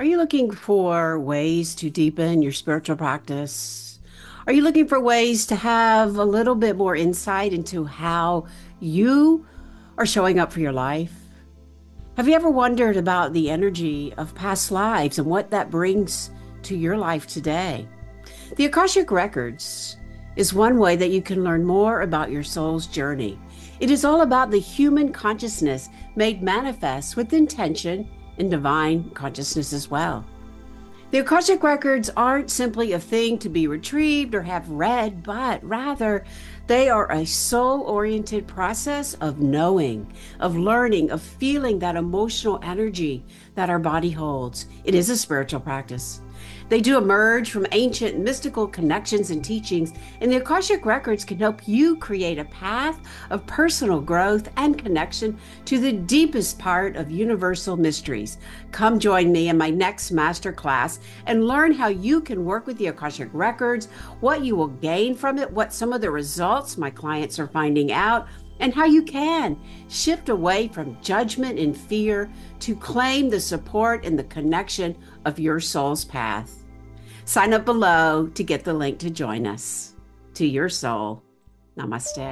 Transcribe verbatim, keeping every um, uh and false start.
Are you looking for ways to deepen your spiritual practice? Are you looking for ways to have a little bit more insight into how you are showing up for your life? Have you ever wondered about the energy of past lives and what that brings to your life today? The Akashic Records is one way that you can learn more about your soul's journey. It is all about the human consciousness made manifest with intention and divine consciousness as well. The Akashic Records aren't simply a thing to be retrieved or have read, but rather they are a soul-oriented process of knowing, of learning, of feeling that emotional energy that our body holds. It is a spiritual practice. They do emerge from ancient mystical connections and teachings, and the Akashic Records can help you create a path of personal growth and connection to the deepest part of universal mysteries. Come join me in my next masterclass and learn how you can work with the Akashic Records, what you will gain from it, what some of the results my clients are finding out, and how you can shift away from judgment and fear to claim the support and the connection of your soul's path. Sign up below to get the link to join us. To your soul, namaste.